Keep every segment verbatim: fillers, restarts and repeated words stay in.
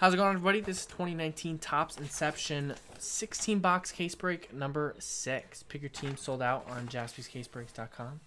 How's it going, everybody? This is twenty nineteen Topps Inception sixteen box case break number six. Pick your team sold out on Jaspys Case Breaks dot com.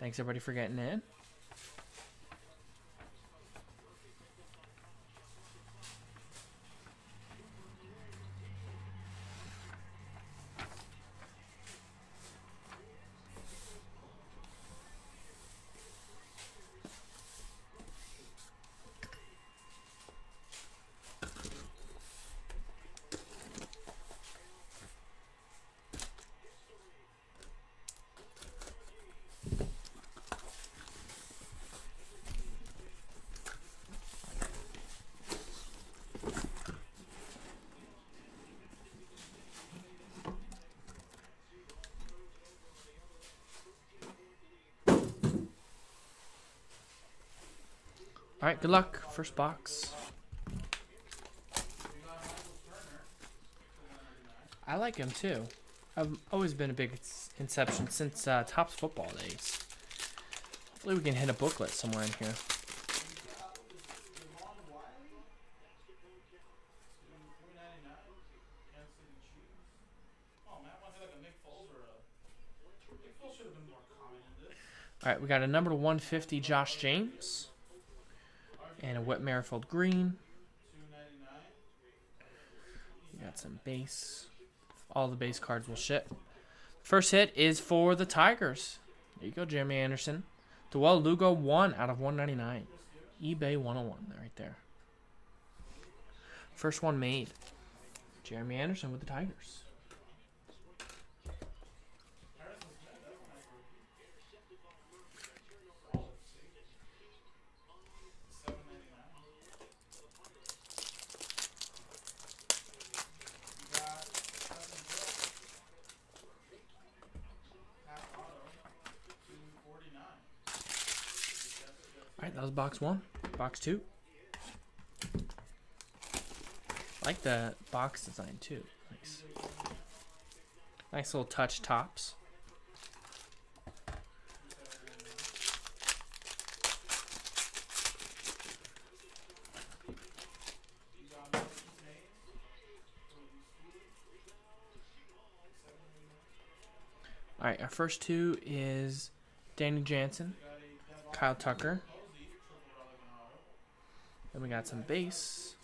Thanks, everybody, for getting in. All right, good luck. First box. I like him too. I've always been a big Inception since uh, Topps football days. Hopefully we can hit a booklet somewhere in here. All right, we got a number one fifty Josh James. And a wet Marifold green. We got some base. All the base cards will ship. First hit is for the Tigers. There you go, Jeremy Anderson. Dawel Lugo, one out of one ninety-nine. eBay one oh one right there. First one made. Jeremy Anderson with the Tigers. Alright, that was box one. Box two. I like the box design too. Nice. Nice little touch, Topps. Alright, our first two is Danny Jansen, Kyle Tucker. Then we got some base.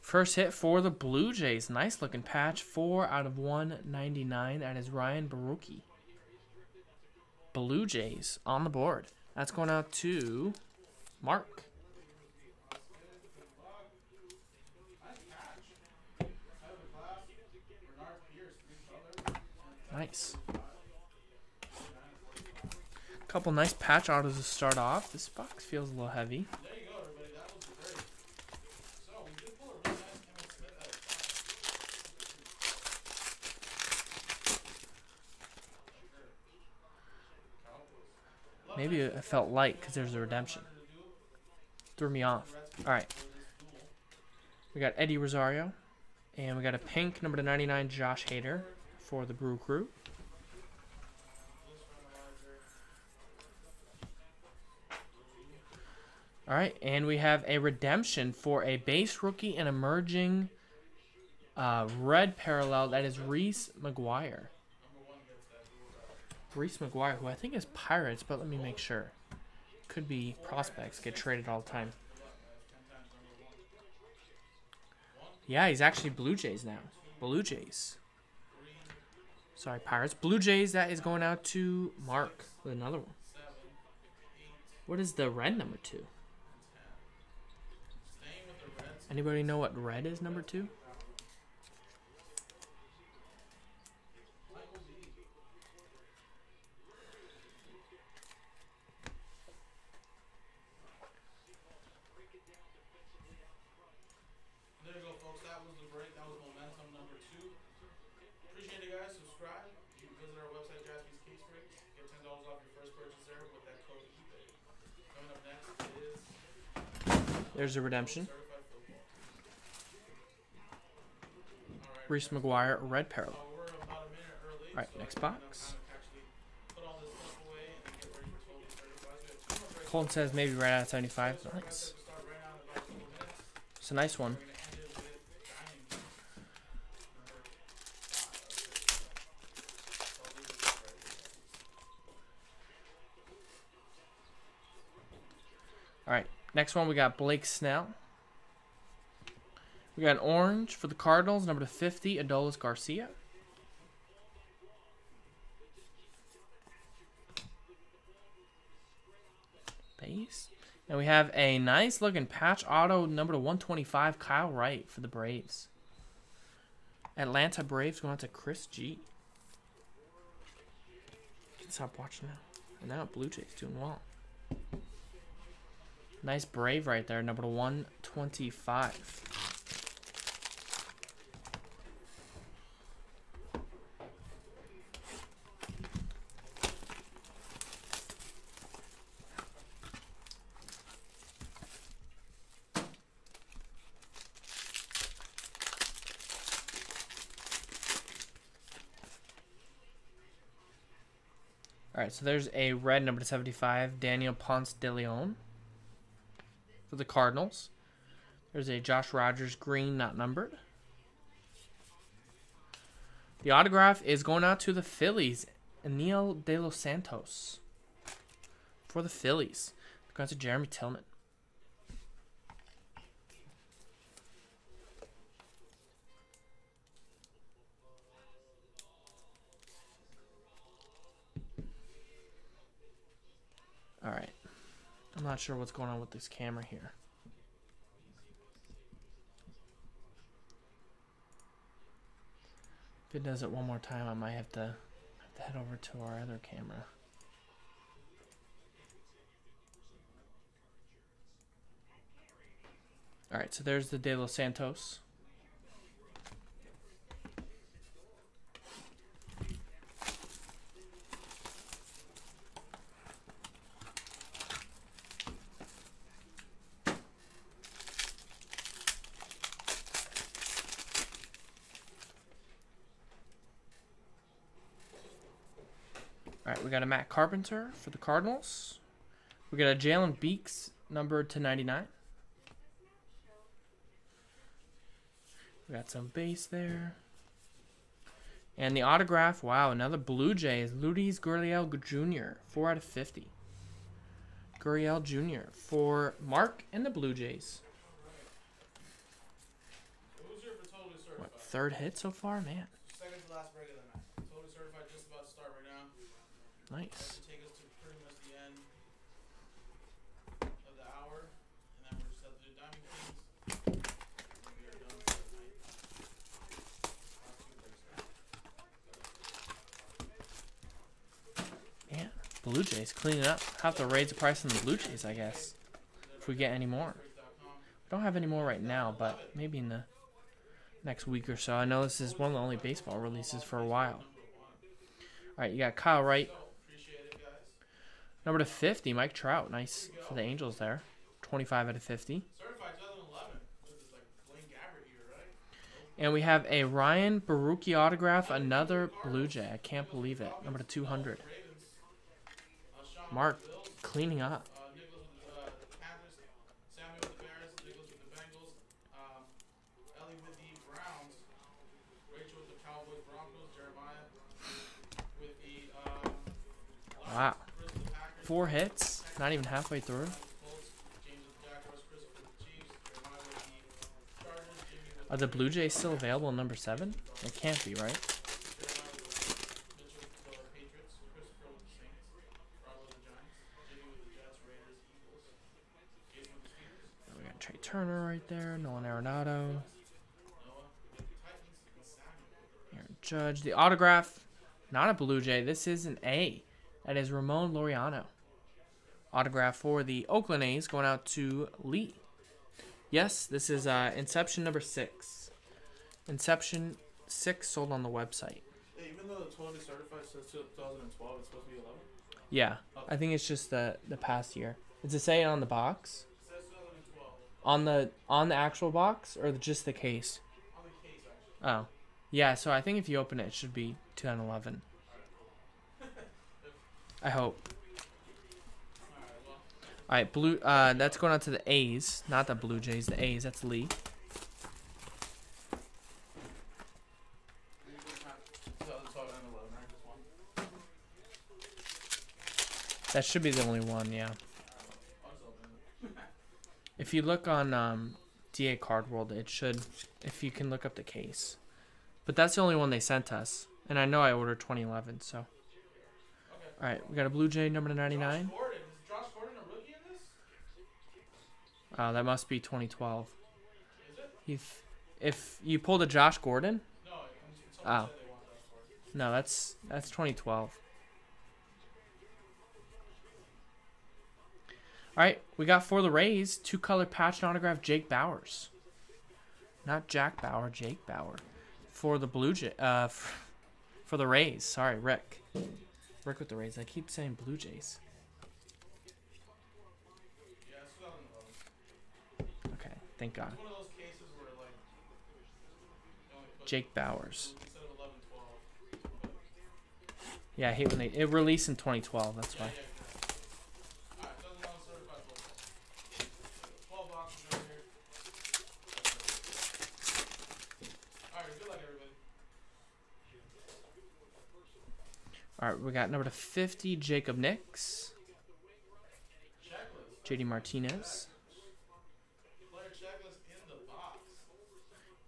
First hit for the Blue Jays. Nice looking patch. four out of one ninety-nine. That is Ryan Borucki. Blue Jays on the board. That's going out to Mark. Nice. Couple nice patch autos to start off. This box feels a little heavy. Maybe it felt light because there's a redemption. Threw me off. All right. We got Eddie Rosario. And we got a pink number to ninety-nine Josh Hader for the Brew Crew. All right, and we have a redemption for a base rookie and emerging uh, red parallel. That is Reese McGuire. Reese McGuire, who I think is Pirates, but let me make sure. Could be prospects, get traded all the time. Yeah, he's actually Blue Jays now. Blue Jays. Sorry, Pirates. Blue Jays, that is going out to Mark with another one. What is the red number two? Anybody know what red is number two? There you go, folks. That was the break. That was momentum number two. Appreciate you guys. Subscribe. You can visit our website, Jaspys Case Breaks. Get ten dollars off your first purchase there with that code eBay. Coming up next is... There's a redemption. Reese McGuire, red parallel. All right, next box. Colton says maybe right out of seventy-five. Nice. It's a nice one. All right, next one we got Blake Snell. We got an orange for the Cardinals, number to fifty, Adolis Garcia. Base. And we have a nice looking patch auto, number to one twenty-five, Kyle Wright for the Braves. Atlanta Braves going out to Chris G. You can stop watching now. And now Blue Jays doing well. Nice Brave right there, number to one twenty-five. All right, so there's a red number to seventy-five, Daniel Ponce de Leon for the Cardinals. There's a Josh Rogers green, not numbered. The autograph is going out to the Phillies, Anil de los Santos for the Phillies. Going to Jeremy Tillman. All right, I'm not sure what's going on with this camera here. If it does it one more time, I might have to, have to head over to our other camera. All right, so there's the De Los Santos. Alright, we got a Matt Carpenter for the Cardinals. We got a Jalen Beeks, number to ninety-nine. We got some base there. And the autograph, wow, another Blue Jays, Lourdes Gurriel Junior, four out of fifty. Gurriel Junior for Mark and the Blue Jays. What, third hit so far? Man. Second to last break of the night. Totally certified, just about to start right now. Nice. Take us to pretty much the end of the hour, and then we're just at the Diamond Kings. We are done for the night. Last two breaks now. Yeah, Blue Jays cleaning up. Have to raise the price on the Blue Jays, I guess, if we get any more. We don't have any more right now, but maybe in the next week or so. I know this is one of the only baseball releases for a while. All right, you got Kyle Wright. Number to fifty, Mike Trout. Nice for the Angels there. twenty-five out of fifty. And we have a Ryan Borucki autograph, another Blue Jay. I can't believe it. Number to two hundred. Mark cleaning up. Wow, four hits, not even halfway through. Are the Blue Jays still available in number seven? They can't be, right? We got Trey Turner right there, Nolan Arenado. Aaron Judge, the autograph, not a Blue Jay, this is an A. That is Ramon Laureano. Autograph for the Oakland A's going out to Lee. Yes, this is uh, Inception number six. Inception six sold on the website. Yeah, even though the totally certified says two thousand twelve, it's supposed to be eleven? Yeah, okay. I think it's just the, the past year. Does it say on the box? It says two thousand twelve. On the, on the actual box or the, just the case? On the case, actually. Oh. Yeah, so I think if you open it, it should be two thousand eleven. I hope. All right, blue. Uh, that's going out to the A's, not the Blue Jays. The A's. That's Lee. That should be the only one, yeah. If you look on um, D A Card World, it should, if you can look up the case. But that's the only one they sent us. And I know I ordered twenty eleven, so. All right, we got a Blue Jay number to ninety-nine. Josh Gordon. Is Josh Gordon a rookie in this? Oh, that must be twenty twelve. Is it? Heath, if you pulled a Josh Gordon? No, oh. No, that's that's twenty twelve. All right, we got for the Rays, two-color patch and autograph, Jake Bauers. Not Jack Bauer, Jake Bauer. For the Blue Jay, uh, for, for the Rays. Sorry, Rick. Rick with the Rays. I keep saying Blue Jays. Okay, thank God. Jake Bauers. Yeah, I hate when they... It released in twenty twelve, that's why. All right, we got number to fifty, Jacob Nix, J D Martinez,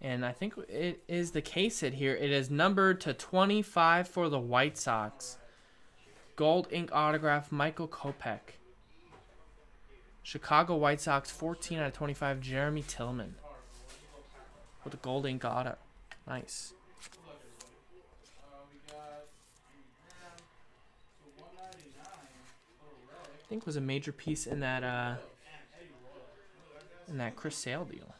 and I think it is the case hit here. It is numbered to twenty-five for the White Sox. Gold ink autograph, Michael Kopech. Chicago White Sox, fourteen out of twenty-five, Jeremy Tillman with a gold ink auto. Nice. I think was a major piece in that uh, in that Chris Sale deal.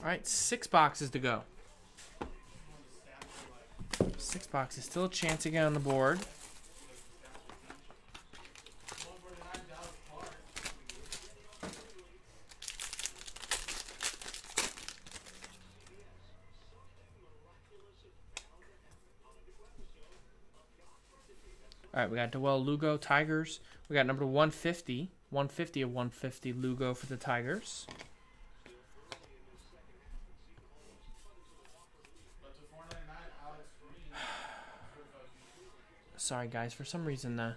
All right, six boxes to go. Six boxes, still a chance to get on the board. All right, we got Dawel Lugo, Tigers. We got number one fifty. one fifty of one fifty Lugo for the Tigers. Sorry, guys. For some reason, the,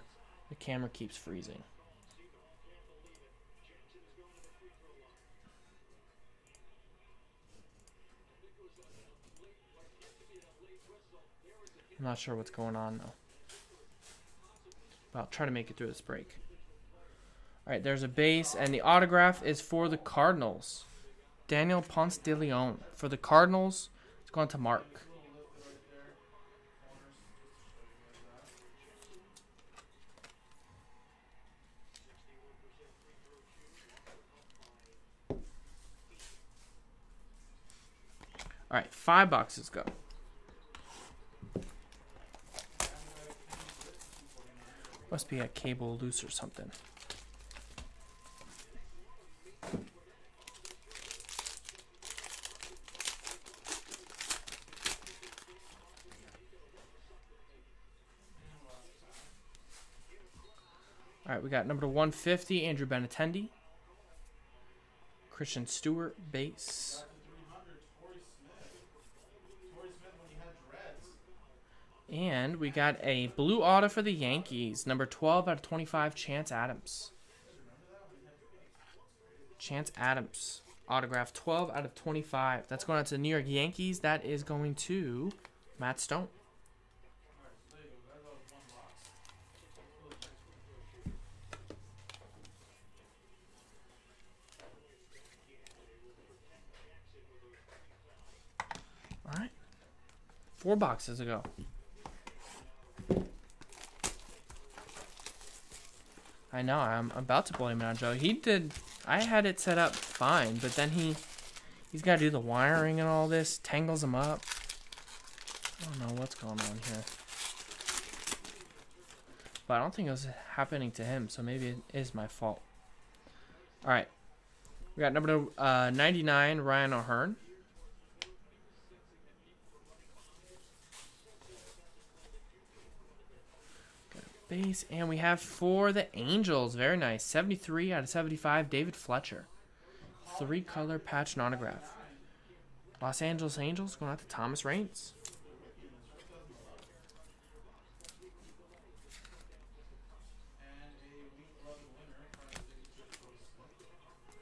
the camera keeps freezing. I'm not sure what's going on, though. I'll try to make it through this break. All right, there's a base, and the autograph is for the Cardinals. Daniel Ponce de Leon. For the Cardinals, it's going to Mark. All right, five boxes go. Must be a cable loose or something. All right, we got number one fifty, Andrew Benintendi. Christian Stewart, base. And we got a blue auto for the Yankees, number twelve out of twenty-five, Chance Adams. Chance Adams, autograph twelve out of twenty-five. That's going out to the New York Yankees. That is going to Matt Stone. All right, four boxes ago. I know, I'm about to blame it on Joe. He did, I had it set up fine, but then he, he's got to do the wiring and all this, tangles him up. I don't know what's going on here. But I don't think it was happening to him, so maybe it is my fault. All right, We got number uh, ninety-nine, Ryan O'Hearn. Got a base. And we have for the Angels. Very nice. seventy-three out of seventy-five, David Fletcher. Three-color patch and autograph. Los Angeles Angels going out to Thomas Reigns.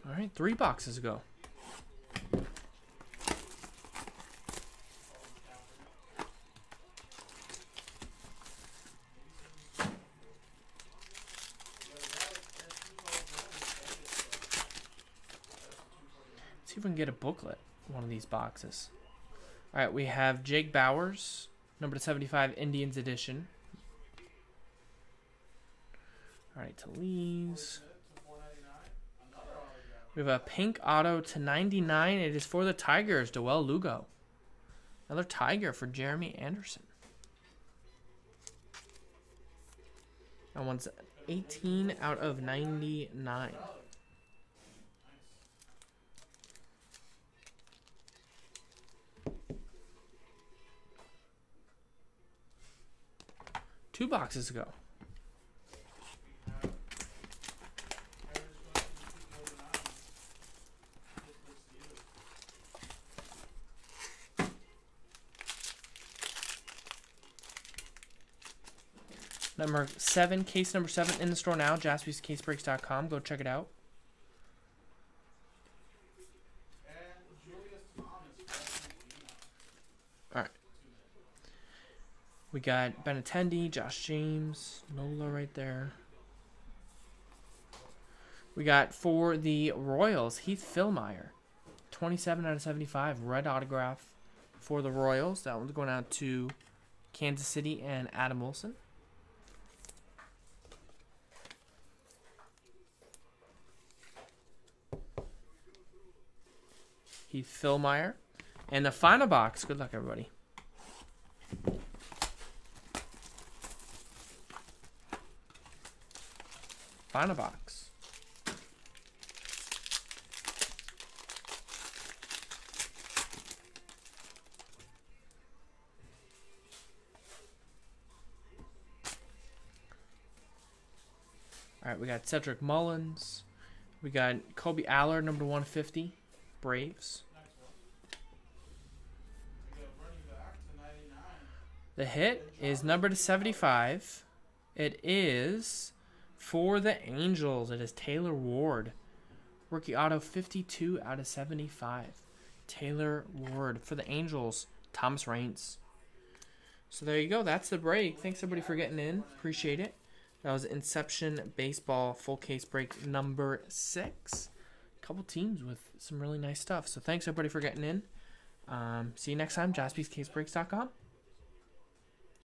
All right, three boxes ago. Let's see if we can get a booklet in one of these boxes. All right, we have Jake Bauers, number to seventy-five, Indians edition. All right, Talese. We have a pink auto to ninety-nine. It is for the Tigers, Dawel Lugo. Another Tiger for Jeremy Anderson. That one's eighteen out of ninety-nine. Two boxes ago. Number seven, case number seven in the store now, Jaspys Case Breaks dot com. Go check it out. All right. We got Benintendi, Josh James, Nola right there. We got for the Royals, Heath Philmeyer. twenty-seven out of seventy-five, red autograph for the Royals. That one's going out to Kansas City and Adam Wilson. Heath Philmeyer. And the final box. Good luck, everybody. Final box. All right, we got Cedric Mullins. We got Kobe Allard, number one fifty. Braves. The hit is number to seventy-five. It is for the Angels. It is Taylor Ward. Rookie auto fifty-two out of seventy-five. Taylor Ward for the Angels. Thomas Reigns. So there you go. That's the break. Thanks everybody for getting in. Appreciate it. That was Inception Baseball full case break number six. Couple teams with some really nice stuff. So thanks everybody for getting in. Um, see you next time. Jaspys Case Breaks dot com.